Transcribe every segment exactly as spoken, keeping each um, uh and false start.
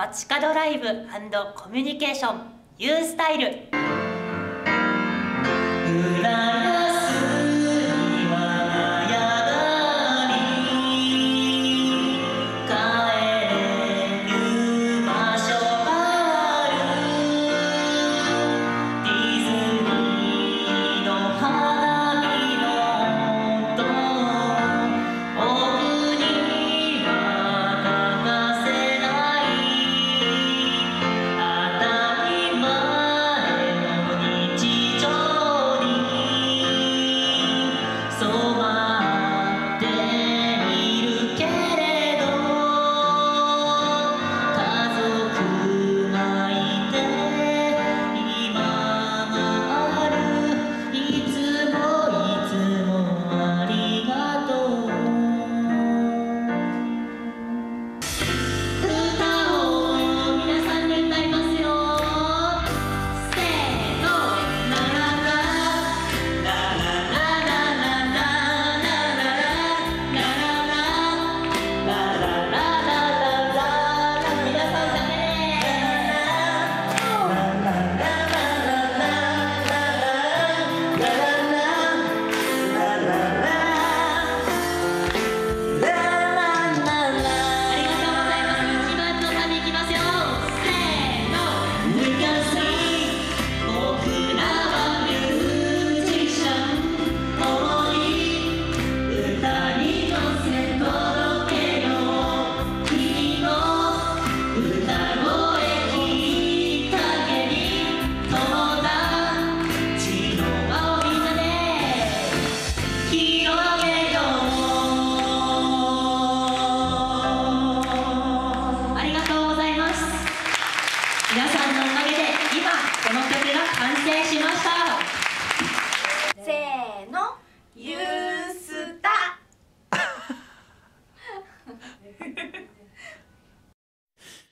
街角ライブ&コミュニケーション ユースタイル。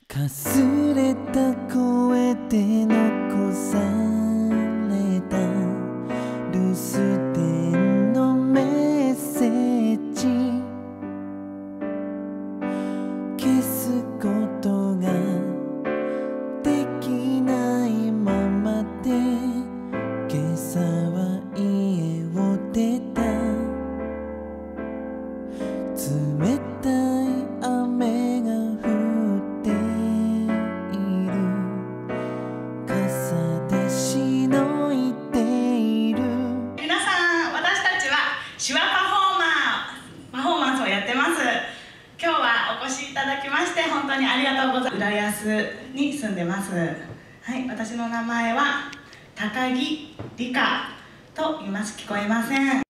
かすれた声で残された留守電のメッセージ、消すことができないままで今朝は家を出た。冷たい本当にありがとうございます。浦安に住んでます。はい、私の名前は高木理香と言います。聞こえません。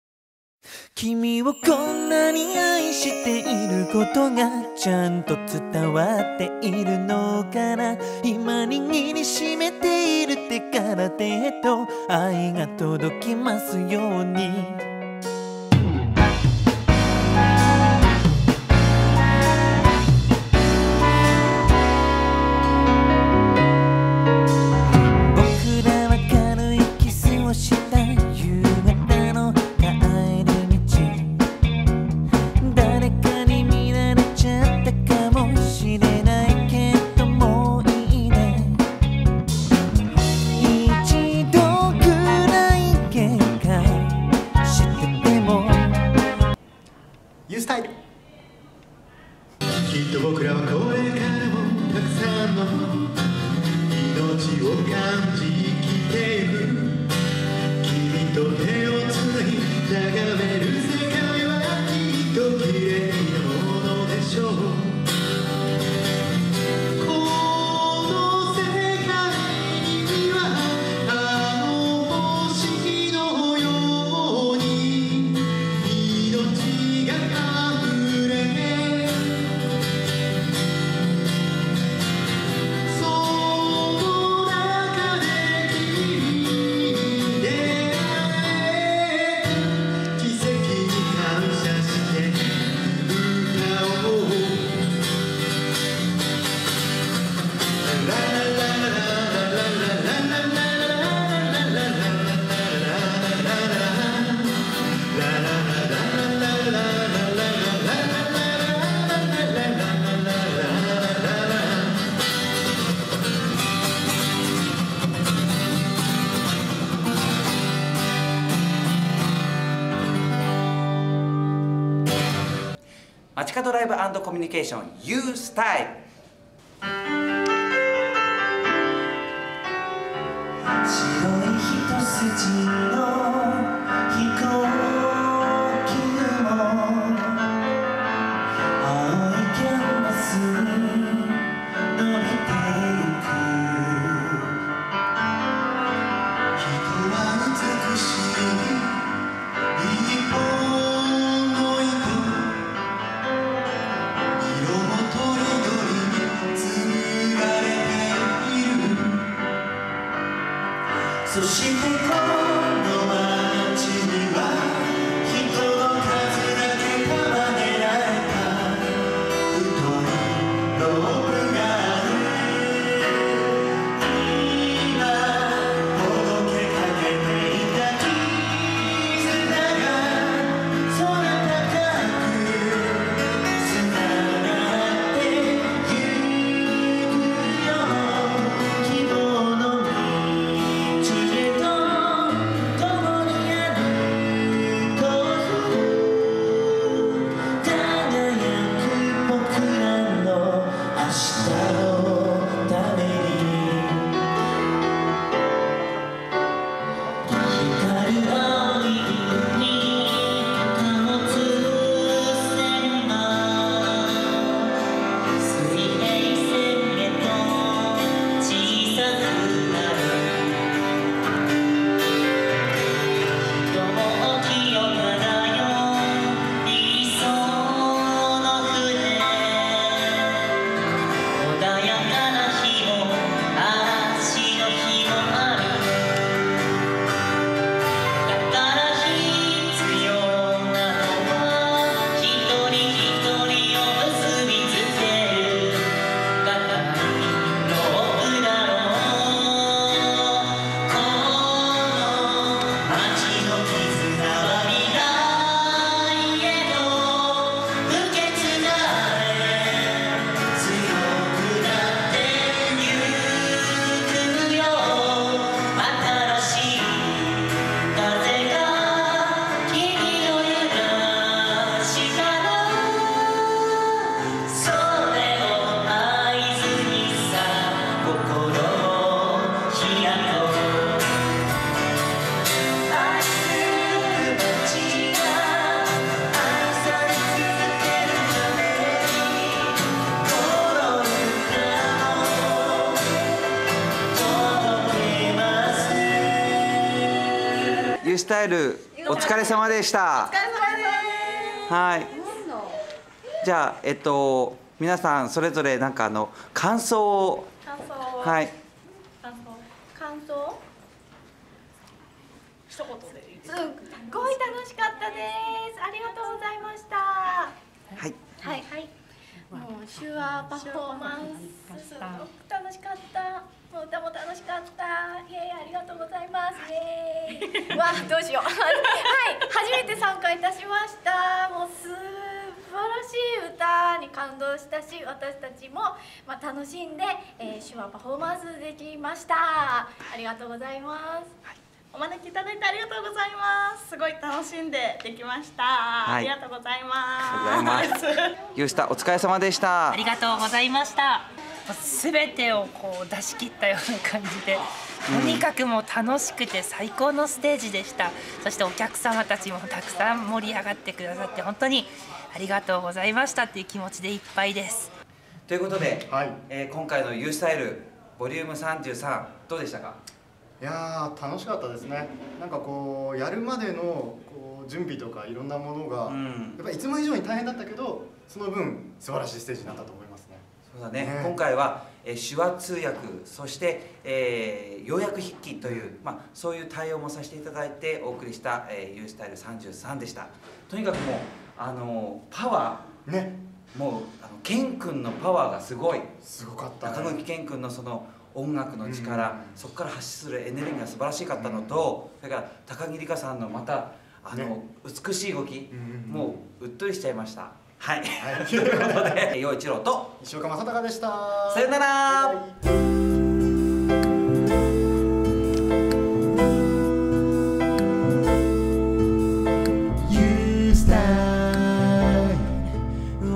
君をこんなに愛していることがちゃんと伝わっているのかな。今握りしめている手から手へと愛が届きますように。「カドライブ&コミュニケーション You スタイル。白い一筋の飛行そしてこの街には人の数だけ束ねられた太いロープがある。今ほどけかけていた絆が空高く繋がってゆくよ。希望のYou スタイルお疲れ様でした。はい。じゃあえっと皆さんそれぞれなんかあの感想を感想はい感想感想一言でいいですか。すごい楽しかったです。ありがとうございました。はいはいはい。もう手話パフォーマンスすごく楽しかった。歌も楽しかった。イエーイ、ありがとうございます。イエーイ。わあ、どうしよう。はい、初めて参加いたしました。もう素晴らしい歌に感動したし、私たちもまあ楽しんで、えー、手話パフォーマンスできました。ありがとうございます。はい、お招きいただいてありがとうございます。すごい楽しんでできました。はい、ありがとうございます。You スタお疲れ様でした。ありがとうございました。すべてをこう出し切ったような感じで、とにかくもう楽しくて最高のステージでした。そしてお客様たちもたくさん盛り上がってくださって本当にありがとうございましたっていう気持ちでいっぱいです。ということで、はい、えー、今回の You スタイルボリュームさんじゅうさんどうでしたか？いやー楽しかったですね。なんかこうやるまでのこう準備とかいろんなものが、うん、やっぱいつも以上に大変だったけど、その分素晴らしいステージになったと思いますね。そうだね、今回は、えー、手話通訳そして、えー、要約筆記という、まあ、そういう対応もさせていただいてお送りした「You スタイルさんじゅうさん」でした。とにかくもうあのー、パワーね、もうあのケン君のパワーがすごいすごかった、ね、中貫健君のその音楽の力、うん、そこから発出するエネルギーが素晴らしかったのと、うん、それから高木里香さんのまたあの、ね、美しい動き、うん、もううっとりしちゃいました。はい、はい、ということで陽一郎と西岡正孝でした。さよなら。バイバイ。You スタイル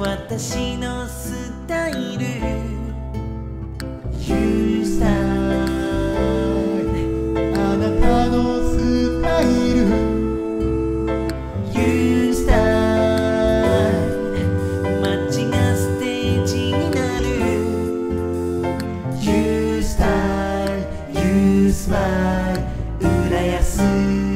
smile, 浦安。